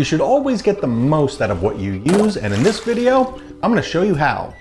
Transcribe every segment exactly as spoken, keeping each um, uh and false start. You should always get the most out of what you use, and in this video, I'm going to show you how.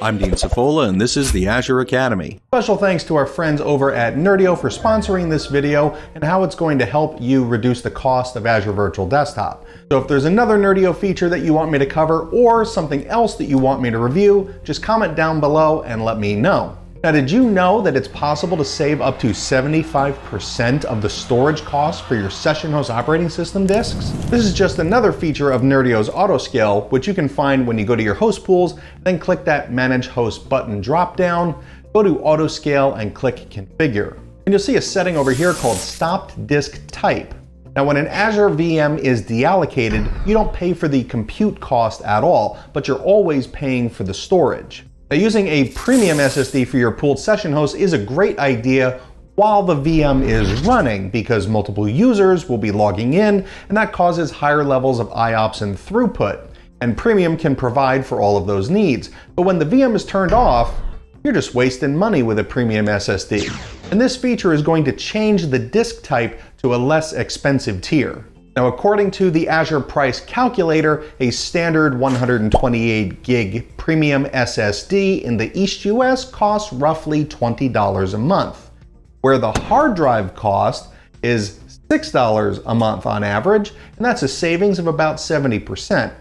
I'm Dean Cifola, and this is the Azure Academy. Special thanks to our friends over at Nerdio for sponsoring this video and how it's going to help you reduce the cost of Azure Virtual Desktop. So if there's another Nerdio feature that you want me to cover or something else that you want me to review, just comment down below and let me know. Now, did you know that it's possible to save up to seventy-five percent of the storage costs for your session host operating system disks? This is just another feature of Nerdio's autoscale, which you can find when you go to your host pools, then click that Manage Host button dropdown, go to Autoscale and click Configure. And you'll see a setting over here called Stopped Disk Type. Now, when an Azure V M is deallocated, you don't pay for the compute cost at all, but you're always paying for the storage. Now, using a premium S S D for your pooled session host is a great idea while the V M is running, because multiple users will be logging in and that causes higher levels of I O P S and throughput. And premium can provide for all of those needs. But when the V M is turned off, you're just wasting money with a premium S S D. And this feature is going to change the disk type to a less expensive tier. Now, according to the Azure Price Calculator, a standard one hundred twenty-eight gig premium S S D in the East U S costs roughly twenty dollars a month, where the hard drive cost is six dollars a month on average, and that's a savings of about seventy percent.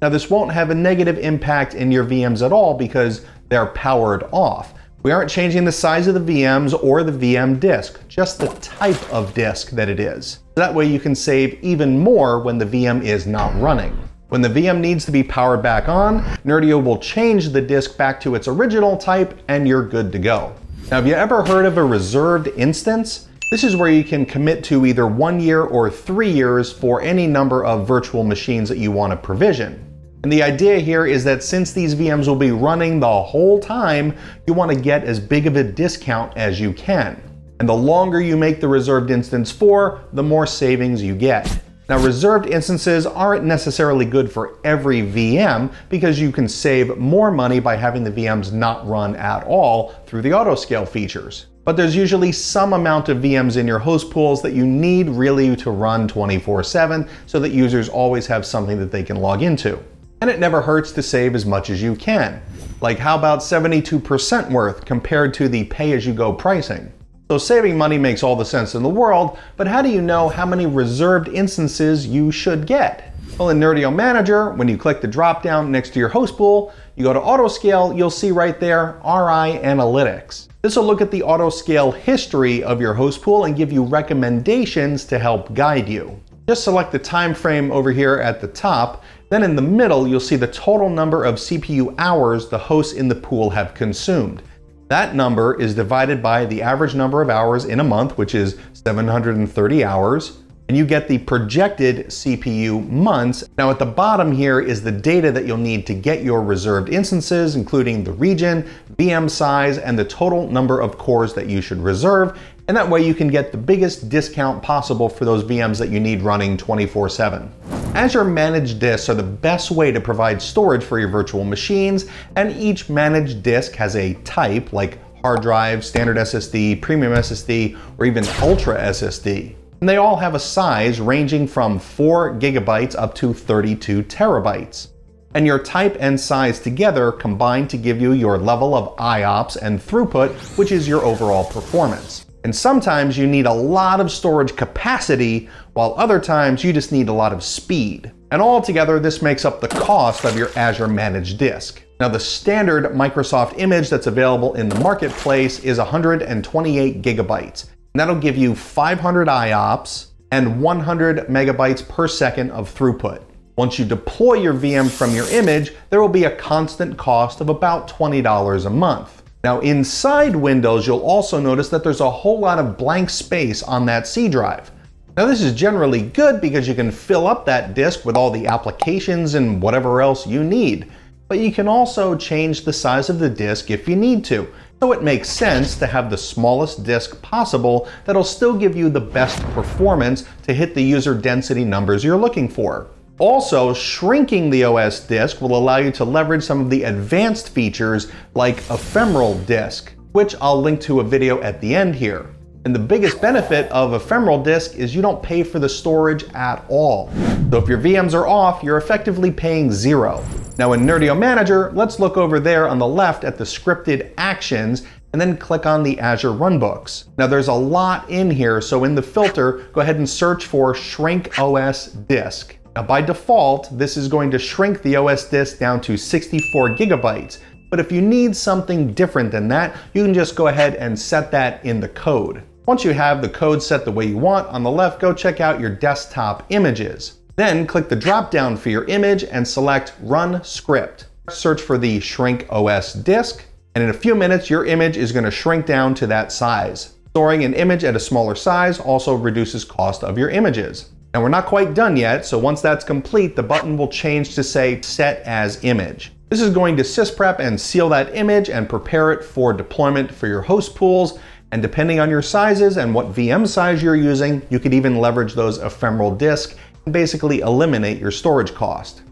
Now, this won't have a negative impact in your V Ms at all because they're powered off. We aren't changing the size of the V Ms or the V M disk, just the type of disk that it is. That way you can save even more when the V M is not running. When the V M needs to be powered back on, Nerdio will change the disk back to its original type and you're good to go. Now, have you ever heard of a reserved instance? This is where you can commit to either one year or three years for any number of virtual machines that you want to provision. And the idea here is that since these V Ms will be running the whole time, you want to get as big of a discount as you can. And the longer you make the reserved instance for, the more savings you get. Now, reserved instances aren't necessarily good for every V M because you can save more money by having the V Ms not run at all through the autoscale features. But there's usually some amount of V Ms in your host pools that you need really to run twenty-four seven so that users always have something that they can log into. And it never hurts to save as much as you can. Like, how about seventy-two percent worth compared to the pay-as-you-go pricing? So saving money makes all the sense in the world, but how do you know how many reserved instances you should get? Well, in Nerdio Manager, when you click the drop-down next to your host pool, you go to Autoscale, you'll see right there, R I Analytics. This will look at the autoscale history of your host pool and give you recommendations to help guide you. Just select the time frame over here at the top. Then in the middle, you'll see the total number of C P U hours the hosts in the pool have consumed. That number is divided by the average number of hours in a month, which is seven hundred thirty hours, and you get the projected C P U months. Now, at the bottom here is the data that you'll need to get your reserved instances, including the region, V M size, and the total number of cores that you should reserve. And that way you can get the biggest discount possible for those V Ms that you need running twenty-four seven. Azure managed disks are the best way to provide storage for your virtual machines, and each managed disk has a type like hard drive, standard S S D, premium S S D, or even ultra S S D. And they all have a size ranging from four gigabytes up to thirty-two terabytes. And your type and size together combine to give you your level of I O P S and throughput, which is your overall performance. And sometimes you need a lot of storage capacity, while other times you just need a lot of speed. And altogether, this makes up the cost of your Azure managed disk. Now, the standard Microsoft image that's available in the marketplace is one hundred twenty-eight gigabytes. And that'll give you five hundred I O P S and one hundred megabytes per second of throughput. Once you deploy your V M from your image, there will be a constant cost of about twenty dollars a month. Now, inside Windows, you'll also notice that there's a whole lot of blank space on that C drive. Now, this is generally good because you can fill up that disk with all the applications and whatever else you need, but you can also change the size of the disk if you need to. So it makes sense to have the smallest disk possible that'll still give you the best performance to hit the user density numbers you're looking for. Also, shrinking the O S disk will allow you to leverage some of the advanced features like ephemeral disk, which I'll link to a video at the end here. And the biggest benefit of ephemeral disk is you don't pay for the storage at all. So if your V Ms are off, you're effectively paying zero. Now in Nerdio Manager, let's look over there on the left at the scripted actions and then click on the Azure Runbooks. Now there's a lot in here, so in the filter, go ahead and search for Shrink O S Disk. Now by default, this is going to shrink the O S disk down to sixty-four gigabytes. But if you need something different than that, you can just go ahead and set that in the code. Once you have the code set the way you want, on the left, go check out your desktop images. Then click the drop-down for your image and select Run Script. Search for the Shrink O S disk, and in a few minutes, your image is going to shrink down to that size. Storing an image at a smaller size also reduces cost of your images. And we're not quite done yet, so once that's complete, the button will change to say Set as Image. This is going to sysprep and seal that image and prepare it for deployment for your host pools. And depending on your sizes and what V M size you're using, you could even leverage those ephemeral disks and basically eliminate your storage cost.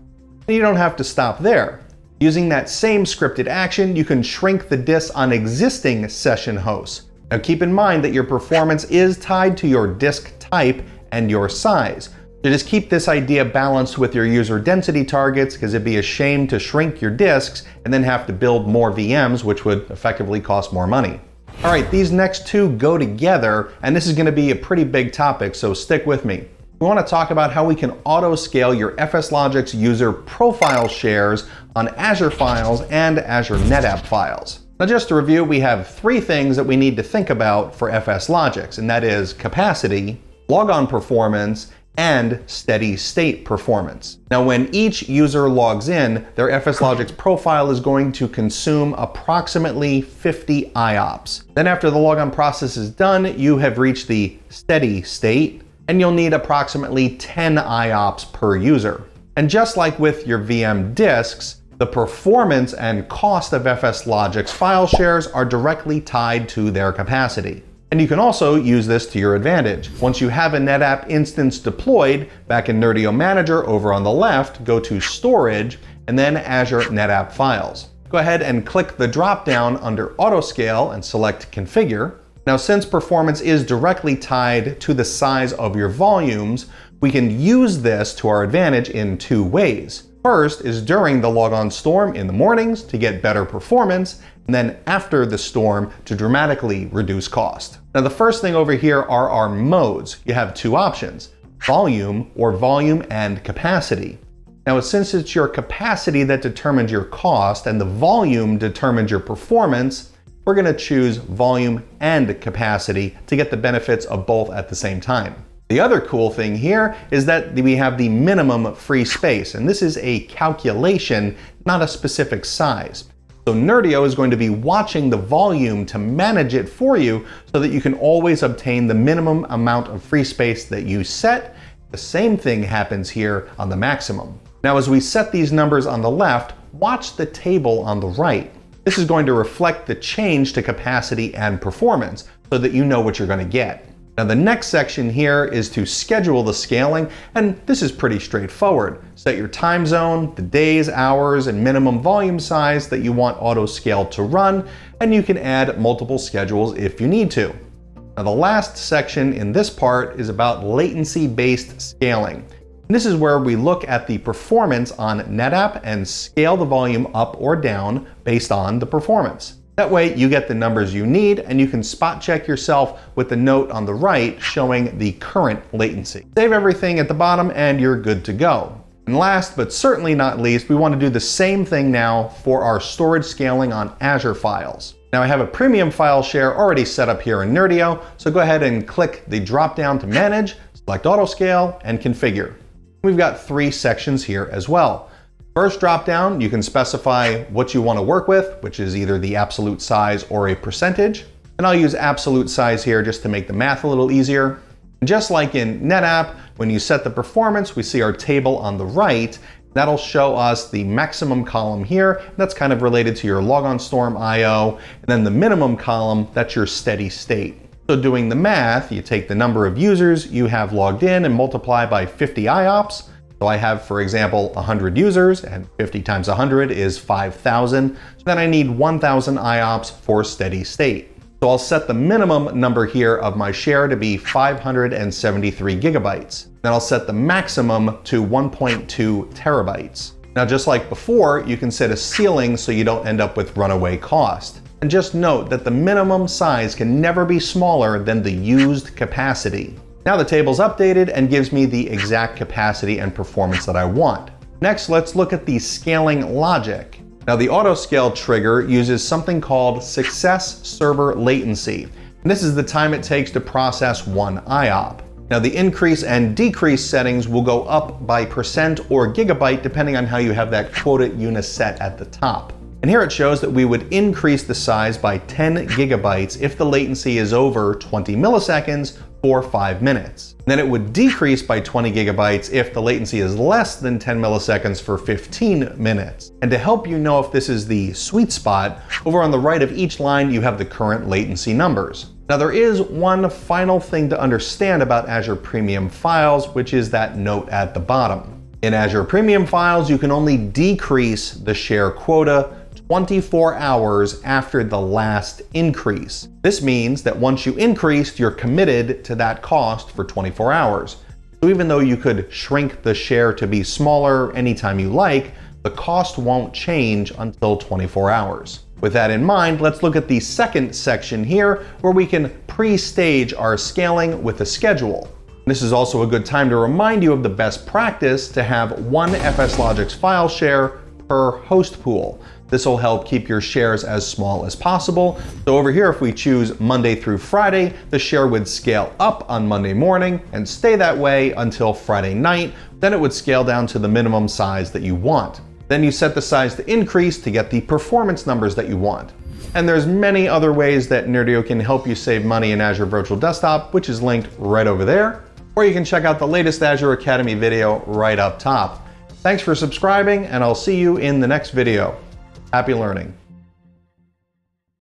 And you don't have to stop there. Using that same scripted action, you can shrink the disk on existing session hosts. Now keep in mind that your performance is tied to your disk type and your size. So just keep this idea balanced with your user density targets, because it'd be a shame to shrink your disks and then have to build more V Ms, which would effectively cost more money. All right, these next two go together, and this is going to be a pretty big topic, so stick with me. We want to talk about how we can auto-scale your FSLogix user profile shares on Azure Files and Azure NetApp Files. Now just to review, we have three things that we need to think about for FSLogix, and that is capacity, logon performance, and steady state performance. Now when each user logs in, their FSLogix profile is going to consume approximately fifty I O P S. Then after the logon process is done, you have reached the steady state, and you'll need approximately ten I O P S per user. And just like with your V M disks, the performance and cost of FSLogix file shares are directly tied to their capacity. And you can also use this to your advantage. Once you have a NetApp instance deployed, back in Nerdio Manager over on the left, go to Storage, and then Azure NetApp Files. Go ahead and click the drop-down under Autoscale and select Configure. Now, since performance is directly tied to the size of your volumes, we can use this to our advantage in two ways. First is during the logon storm in the mornings to get better performance, and then after the storm to dramatically reduce cost. Now the first thing over here are our modes. You have two options, volume or volume and capacity. Now since it's your capacity that determines your cost and the volume determines your performance, we're going to choose volume and capacity to get the benefits of both at the same time. The other cool thing here is that we have the minimum free space, and this is a calculation, not a specific size. So Nerdio is going to be watching the volume to manage it for you so that you can always obtain the minimum amount of free space that you set. The same thing happens here on the maximum. Now, as we set these numbers on the left, watch the table on the right. This is going to reflect the change to capacity and performance so that you know what you're going to get. Now the next section here is to schedule the scaling, and this is pretty straightforward. Set your time zone, the days, hours, and minimum volume size that you want autoscale to run, and you can add multiple schedules if you need to. Now the last section in this part is about latency-based scaling. And this is where we look at the performance on NetApp and scale the volume up or down based on the performance. That way you get the numbers you need, and you can spot check yourself with the note on the right showing the current latency. Save everything at the bottom and you're good to go. And last but certainly not least, we want to do the same thing now for our storage scaling on Azure Files. Now I have a premium file share already set up here in Nerdio, so go ahead and click the drop down to manage, select autoscale, and configure. We've got three sections here as well. First dropdown, you can specify what you want to work with, which is either the absolute size or a percentage. And I'll use absolute size here just to make the math a little easier. And just like in NetApp, when you set the performance, we see our table on the right. That'll show us the maximum column here. That's kind of related to your logon storm I O. And then the minimum column, that's your steady state. So doing the math, you take the number of users you have logged in and multiply by fifty I O P S. So I have, for example, one hundred users, and fifty times one hundred is five thousand. So then I need one thousand I O P S for steady state. So I'll set the minimum number here of my share to be five hundred seventy-three gigabytes. Then I'll set the maximum to one point two terabytes. Now, just like before, you can set a ceiling so you don't end up with runaway cost. And just note that the minimum size can never be smaller than the used capacity. Now the table's updated and gives me the exact capacity and performance that I want. Next, let's look at the scaling logic. Now the auto scale trigger uses something called success server latency. And this is the time it takes to process one I O P. Now the increase and decrease settings will go up by percent or gigabyte depending on how you have that quota unit set at the top. And here it shows that we would increase the size by ten gigabytes if the latency is over twenty milliseconds for five minutes. And then it would decrease by twenty gigabytes if the latency is less than ten milliseconds for fifteen minutes. And to help you know if this is the sweet spot, over on the right of each line, you have the current latency numbers. Now there is one final thing to understand about Azure Premium Files, which is that note at the bottom. In Azure Premium Files, you can only decrease the share quota twenty-four hours after the last increase. This means that once you increased, you're committed to that cost for twenty-four hours. So even though you could shrink the share to be smaller anytime you like, the cost won't change until twenty-four hours. With that in mind, let's look at the second section here where we can pre-stage our scaling with a schedule. This is also a good time to remind you of the best practice to have one FSLogix file share per host pool. This will help keep your shares as small as possible. So over here, if we choose Monday through Friday, the share would scale up on Monday morning and stay that way until Friday night. Then it would scale down to the minimum size that you want. Then you set the size to increase to get the performance numbers that you want. And there's many other ways that Nerdio can help you save money in Azure Virtual Desktop, which is linked right over there. Or you can check out the latest Azure Academy video right up top. Thanks for subscribing, and I'll see you in the next video. Happy learning.